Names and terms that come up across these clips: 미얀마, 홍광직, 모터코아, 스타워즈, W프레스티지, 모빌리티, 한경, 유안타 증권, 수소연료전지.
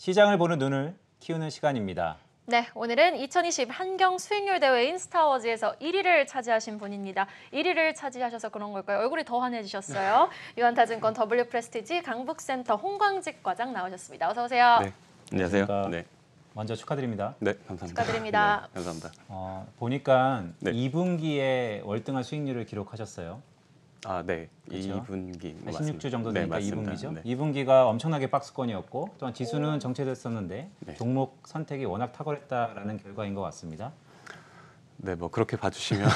시장을 보는 눈을 키우는 시간입니다. 네, 오늘은 2020 한경 수익률 대회인 스타워즈에서 1위를 차지하신 분입니다. 1위를 차지하셔서 그런 걸까요? 얼굴이 더 환해지셨어요. 유안타 증권 W프레스티지 강북센터 홍광직 과장 나오셨습니다. 어서 오세요. 네, 안녕하세요. 네. 먼저 축하드립니다. 네, 감사합니다. 축하드립니다. 네, 감사합니다. 보니까 네. 2분기에 월등한 수익률을 기록하셨어요. 아, 네. 그렇죠? 2분기. 16주 정도 되니까 네, 2분기죠. 네. 2분기가 엄청나게 박스권이었고 또한 지수는 정체됐었는데 네. 종목 선택이 워낙 탁월했다라는 결과인 것 같습니다. 네, 뭐 그렇게 봐주시면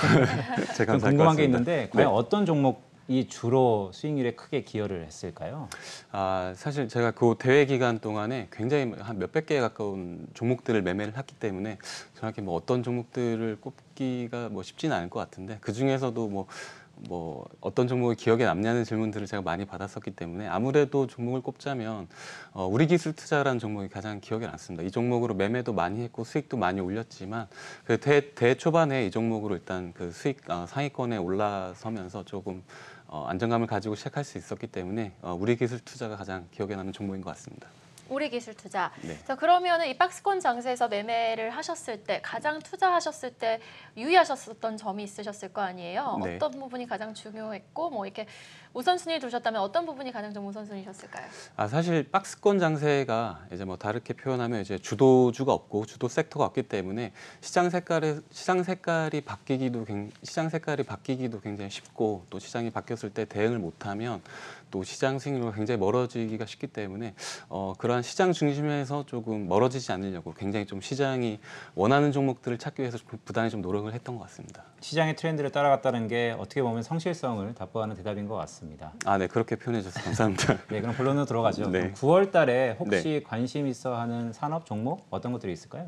제가 궁금한 게 있는데 과연 네. 어떤 종목이 주로 수익률에 크게 기여를 했을까요? 아, 사실 제가 그 대회 기간 동안에 굉장히 한 몇백 개에 가까운 종목들을 매매를 했기 때문에 정확히 뭐 어떤 종목들을 꼽기가 뭐 쉽지는 않을 것 같은데 그 중에서도 뭐 어떤 종목이 기억에 남냐는 질문들을 제가 많이 받았었기 때문에 아무래도 종목을 꼽자면 우리 기술투자라는 종목이 가장 기억에 남습니다. 이 종목으로 매매도 많이 했고 수익도 많이 올렸지만 그 대회 초반에 이 종목으로 일단 그 수익 상위권에 올라서면서 조금 안정감을 가지고 시작할 수 있었기 때문에 우리 기술투자가 가장 기억에 남는 종목인 것 같습니다. 우리 기술투자. 네. 자, 그러면은 이 박스권 장세에서 매매를 하셨을 때 가장 투자하셨을 때 유의하셨었던 점이 있으셨을 거 아니에요? 네. 어떤 부분이 가장 중요했고 뭐 이렇게 우선순위를 두셨다면 어떤 부분이 가장 좀 우선순위셨을까요? 아, 사실 박스권 장세가 이제 뭐 다르게 표현하면 이제 주도주가 없고 주도 섹터가 없기 때문에 시장 색깔이 바뀌기도 굉장히 쉽고 또 시장이 바뀌었을 때 대응을 못하면 또 시장 수익률이 굉장히 멀어지기가 쉽기 때문에 그러한 시장 중심에서 조금 멀어지지 않으려고 굉장히 좀 시장이 원하는 종목들을 찾기 위해서 부단히 좀 노력을 했던 것 같습니다. 시장의 트렌드를 따라갔다는 게 어떻게 보면 성실성을 답보하는 대답인 것 같습니다. 아, 네, 그렇게 표현해 주셔서 감사합니다. 네, 그럼 본론으로 들어가죠. 네. 9월 달에 혹시 네. 관심 있어 하는 산업 종목 어떤 것들이 있을까요?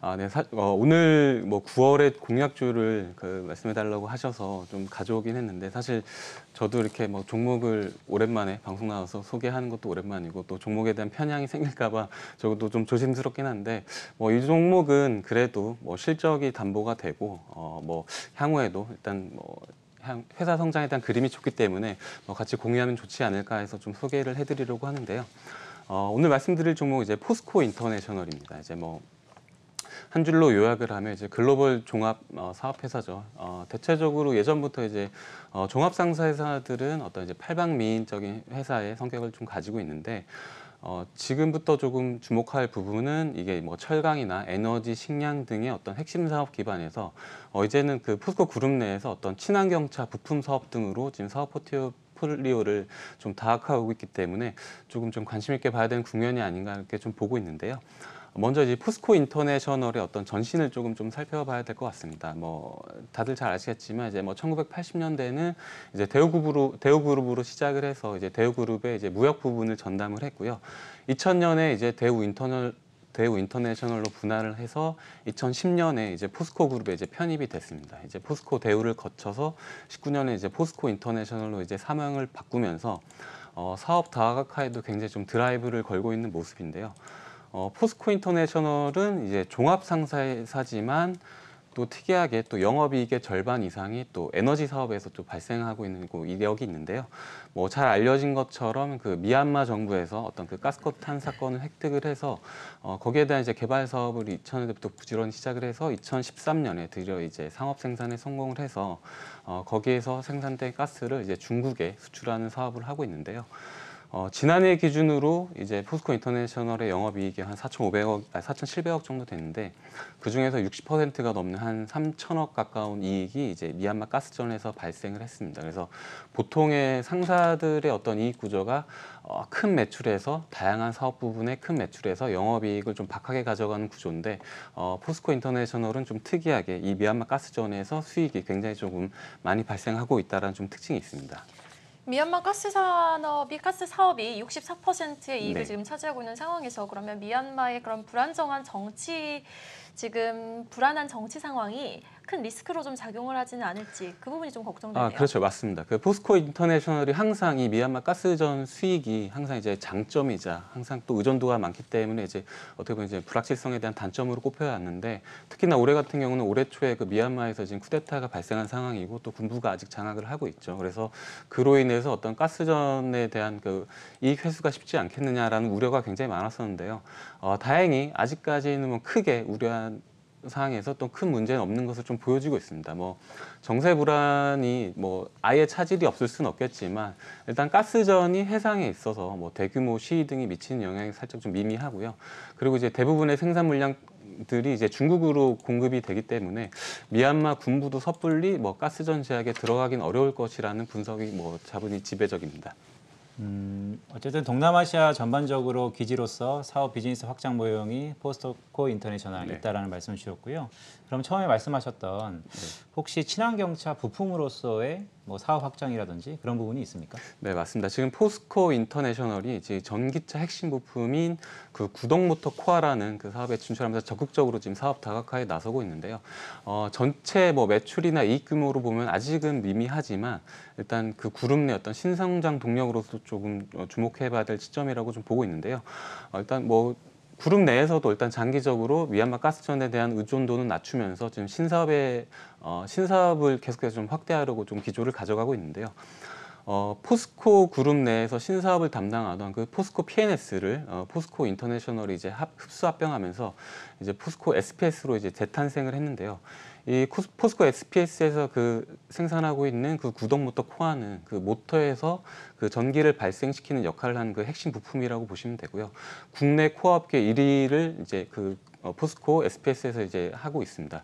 아, 네. 오늘 뭐 9월에 공약주를 그 말씀해달라고 하셔서 좀 가져오긴 했는데 사실 저도 이렇게 뭐 종목을 오랜만에 방송 나와서 소개하는 것도 오랜만이고 또 종목에 대한 편향이 생길까봐 저도 좀 조심스럽긴 한데 뭐 이 종목은 그래도 뭐 실적이 담보가 되고 뭐 향후에도 일단 뭐 회사 성장에 대한 그림이 좋기 때문에 뭐 같이 공유하면 좋지 않을까 해서 좀 소개를 해드리려고 하는데요. 오늘 말씀드릴 종목 이제 포스코 인터내셔널입니다. 이제 뭐 한 줄로 요약을 하면 이제 글로벌 종합 사업회사죠. 대체적으로 예전부터 이제 종합 상사회사들은 어떤 이제 팔방미인적인 회사의 성격을 좀 가지고 있는데 지금부터 조금 주목할 부분은 이게 뭐 철강이나 에너지, 식량 등의 어떤 핵심 사업 기반에서 이제는 그 포스코 그룹 내에서 어떤 친환경차 부품 사업 등으로 지금 사업 포트폴리오를 좀 다각화하고 있기 때문에 조금 좀 관심 있게 봐야 되는 국면이 아닌가 이렇게 좀 보고 있는데요. 먼저 이제 포스코 인터내셔널의 어떤 전신을 조금 좀 살펴봐야 될 것 같습니다. 뭐 다들 잘 아시겠지만 이제 뭐 1980년대에는 이제 대우그룹으로 시작을 해서 이제 대우그룹의 이제 무역 부분을 전담을 했고요. 2000년에 이제 대우 인터내셔널로 분할을 해서 2010년에 이제 포스코 그룹에 이제 편입이 됐습니다. 이제 포스코 대우를 거쳐서 19년에 이제 포스코 인터내셔널로 이제 사명을 바꾸면서 사업 다각화에도 굉장히 좀 드라이브를 걸고 있는 모습인데요. 포스코 인터내셔널은 이제 종합 상사회사지만 또 특이하게 또 영업이익의 절반 이상이 또 에너지 사업에서 또 발생하고 있는 이력이 있는데요. 뭐 잘 알려진 것처럼 그 미얀마 정부에서 어떤 그 가스커탄 사건을 획득을 해서 거기에 대한 이제 개발 사업을 2000년대부터 부지런히 시작을 해서 2013년에 드디어 이제 상업 생산에 성공을 해서 거기에서 생산된 가스를 이제 중국에 수출하는 사업을 하고 있는데요. 지난해 기준으로 이제 포스코 인터내셔널의 영업이익이 한 4,700억 정도 되는데 그 중에서 60%가 넘는 한 3,000억 가까운 이익이 이제 미얀마 가스전에서 발생을 했습니다. 그래서 보통의 상사들의 어떤 이익 구조가 큰 매출에서 다양한 사업 부분에 큰 매출에서 영업이익을 좀 박하게 가져가는 구조인데 포스코 인터내셔널은 좀 특이하게 이 미얀마 가스전에서 수익이 굉장히 조금 많이 발생하고 있다는 좀 특징이 있습니다. 미얀마 가스 사업이 64%의 이익을 네. 지금 차지하고 있는 상황에서 그러면 미얀마의 그런 불안정한 정치 지금 불안한 정치 상황이 큰 리스크로 좀 작용을 하지는 않을지 그 부분이 좀 걱정되네요. 아, 그렇죠. 맞습니다. 그 포스코 인터내셔널이 항상 이 미얀마 가스전 수익이 항상 이제 장점이자 항상 또 의존도가 많기 때문에 이제 어떻게 보면 이제 불확실성에 대한 단점으로 꼽혀 왔는데, 특히나 올해 같은 경우는 올해 초에 그 미얀마에서 지금 쿠데타가 발생한 상황이고 또 군부가 아직 장악을 하고 있죠. 그래서 그로 인해서 어떤 가스전에 대한 그 이익 회수가 쉽지 않겠느냐라는 우려가 굉장히 많았었는데요. 다행히 아직까지는 뭐 크게 우려한 상황에서 또 큰 문제는 없는 것을 좀 보여주고 있습니다. 뭐 정세 불안이 뭐 아예 차질이 없을 수는 없겠지만 일단 가스전이 해상에 있어서 뭐 대규모 시위 등이 미치는 영향이 살짝 좀 미미하고요. 그리고 이제 대부분의 생산 물량들이 이제 중국으로 공급이 되기 때문에 미얀마 군부도 섣불리 뭐 가스전 제약에 들어가긴 어려울 것이라는 분석이 뭐 자분이 지배적입니다. 어쨌든 동남아시아 전반적으로 기지로서 사업 비즈니스 확장 모형이 포스코코 인터내셔널에 있다라는 말씀을 주셨고요. 그럼 처음에 말씀하셨던 혹시 친환경차 부품으로서의 뭐 사업 확장이라든지 그런 부분이 있습니까? 네, 맞습니다. 지금 포스코 인터내셔널이 이제 전기차 핵심 부품인 그 구동 모터코아라는 그 사업에 진출하면서 적극적으로 지금 사업 다각화에 나서고 있는데요. 전체 뭐 매출이나 이익 규모로 보면 아직은 미미하지만 일단 그 그룹 내 어떤 신성장 동력으로서 조금 주목해봐야 될 지점이라고 좀 보고 있는데요. 일단 뭐 그룹 내에서도 일단 장기적으로 미얀마 가스전에 대한 의존도는 낮추면서 지금 신사업을 계속해서 좀 확대하려고 좀 기조를 가져가고 있는데요. 포스코 그룹 내에서 신사업을 담당하던 그 포스코 P&S를 포스코 인터내셔널이 이제 합병하면서 이제 포스코 SPS로 이제 재탄생을 했는데요. 이 포스코 SPS에서 그 생산하고 있는 그 구동 모터 코아는 그 모터에서 그 전기를 발생시키는 역할을 한 그 핵심 부품이라고 보시면 되고요. 국내 코어 업계 1위를 이제 그 포스코 SPS에서 이제 하고 있습니다.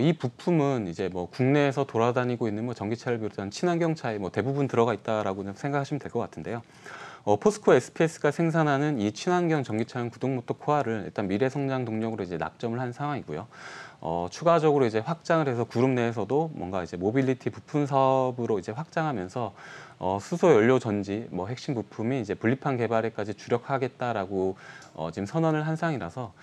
이 부품은 이제 뭐 국내에서 돌아다니고 있는 뭐 전기차를 비롯한 친환경차에 뭐 대부분 들어가 있다라고 생각하시면 될 것 같은데요. 포스코 SPS가 생산하는 이 친환경 전기차용 구동 모터 코아를 일단 미래 성장 동력으로 이제 낙점을 한 상황이고요. 추가적으로 이제 확장을 해서 그룹 내에서도 뭔가 이제 모빌리티 부품 사업으로 이제 확장하면서 수소연료전지 뭐 핵심 부품이 이제 분리판 개발에까지 주력하겠다라고 지금 선언을 한 상황이라서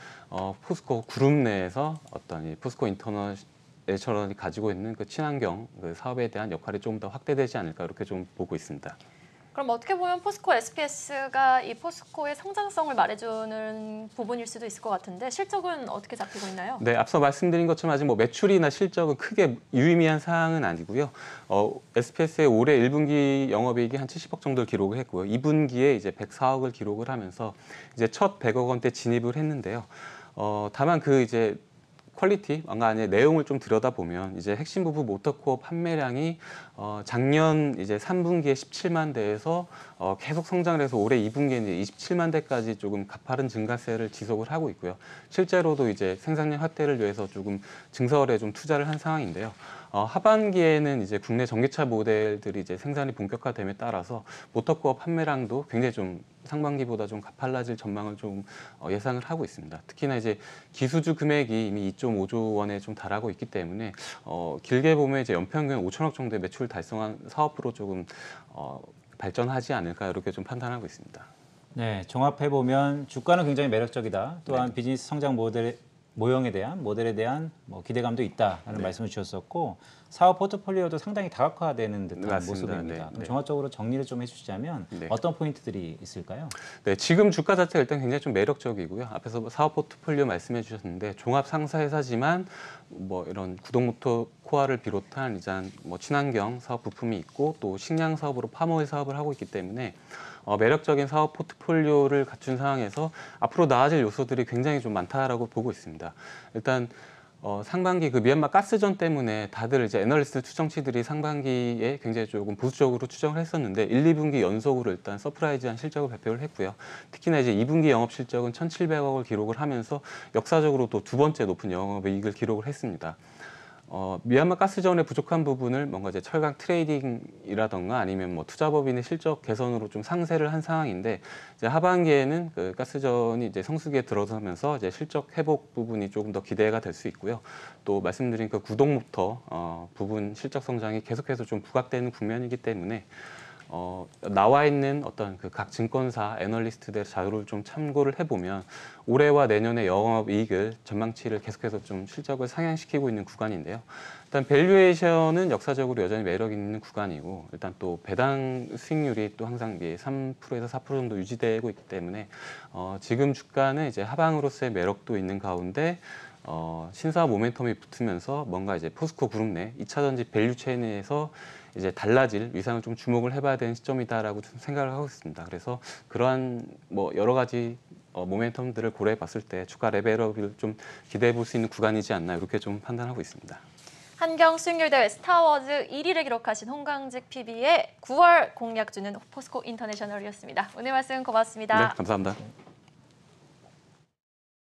포스코 그룹 내에서 어떤 이 포스코 인터내셔널이 가지고 있는 그 친환경 그 사업에 대한 역할이 조금 더 확대되지 않을까 이렇게 좀 보고 있습니다. 그럼 어떻게 보면 포스코 SPS가 이 포스코의 성장성을 말해주는 부분일 수도 있을 것 같은데 실적은 어떻게 잡히고 있나요? 네, 앞서 말씀드린 것처럼 아직 뭐 매출이나 실적은 크게 유의미한 사항은 아니고요. SPS의 올해 1분기 영업이익이 한 70억 정도를 기록을 했고요. 2분기에 이제 104억을 기록을 하면서 이제 첫 100억 원대 진입을 했는데요. 다만 그 이제 퀄리티, 뭔가 아니 내용을 좀 들여다보면 이제 핵심 부품 모터코어 판매량이 작년 이제 3분기에 17만 대에서 계속 성장을 해서 올해 2분기에 이제 27만 대까지 조금 가파른 증가세를 지속을 하고 있고요. 실제로도 이제 생산량 확대를 위해서 조금 증설에 좀 투자를 한 상황인데요. 하반기에는 이제 국내 전기차 모델들이 이제 생산이 본격화됨에 따라서 모터코어 판매량도 굉장히 좀 상반기보다 좀 가팔라질 전망을 좀 예상을 하고 있습니다. 특히나 이제 기수주 금액이 이미 2.5조 원에 좀 달하고 있기 때문에 길게 보면 이제 연평균 5천억 정도의 매출 달성한 사업으로 조금 발전하지 않을까 이렇게 좀 판단하고 있습니다. 네, 종합해 보면 주가는 굉장히 매력적이다. 또한 네. 비즈니스 성장 모델 모델에 대한 뭐 기대감도 있다라는 네. 말씀을 주셨었고 사업 포트폴리오도 상당히 다각화되는 듯한 맞습니다. 모습입니다. 네. 그럼 종합적으로 정리를 좀 해주시자면 네. 어떤 포인트들이 있을까요? 네, 지금 주가 자체가 일단 굉장히 좀 매력적이고요. 앞에서 사업 포트폴리오 말씀해 주셨는데 종합 상사회사지만 뭐 이런 구동 모터 코아를 비롯한 이제 뭐 친환경 사업 부품이 있고 또 식량 사업으로 팜오일 사업을 하고 있기 때문에 매력적인 사업 포트폴리오를 갖춘 상황에서 앞으로 나아질 요소들이 굉장히 좀 많다라고 보고 있습니다. 일단 상반기 그 미얀마 가스전 때문에 다들 이제 애널리스트 추정치들이 상반기에 굉장히 조금 보수적으로 추정을 했었는데 1, 2분기 연속으로 일단 서프라이즈한 실적을 발표를 했고요. 특히나 이제 2분기 영업 실적은 1,700억을 기록을 하면서 역사적으로 또 두 번째 높은 영업이익을 기록을 했습니다. 미얀마 가스전의 부족한 부분을 뭔가 이제 철강 트레이딩이라던가 아니면 뭐 투자법인의 실적 개선으로 좀 상쇄를 한 상황인데 이제 하반기에는 그 가스전이 이제 성수기에 들어서면서 이제 실적 회복 부분이 조금 더 기대가 될 수 있고요. 또 말씀드린 그 구동 모터 부분 실적 성장이 계속해서 좀 부각되는 국면이기 때문에 나와 있는 어떤 그 각 증권사 애널리스트들의 자료를 좀 참고를 해보면 올해와 내년의 영업이익을 전망치를 계속해서 좀 실적을 상향시키고 있는 구간인데요. 일단 밸류에이션은 역사적으로 여전히 매력 있는 구간이고, 일단 또 배당 수익률이 또 항상 3%에서 4% 정도 유지되고 있기 때문에 지금 주가는 이제 하방으로서의 매력도 있는 가운데 신사 모멘텀이 붙으면서 뭔가 이제 포스코 그룹 내 2차전지 밸류체인에서 이제 달라질 위상을 좀 주목을 해봐야 되는 시점이다라고 좀 생각을 하고 있습니다. 그래서 그러한 뭐 여러 가지 모멘텀들을 고려해 봤을 때 주가 레벨업을 좀 기대해 볼 수 있는 구간이지 않나 이렇게 좀 판단하고 있습니다. 한경 수익률 대회 스타워즈 1위를 기록하신 홍광직 PB의 9월 공략주는 포스코 인터내셔널이었습니다. 오늘 말씀 고맙습니다. 네, 감사합니다.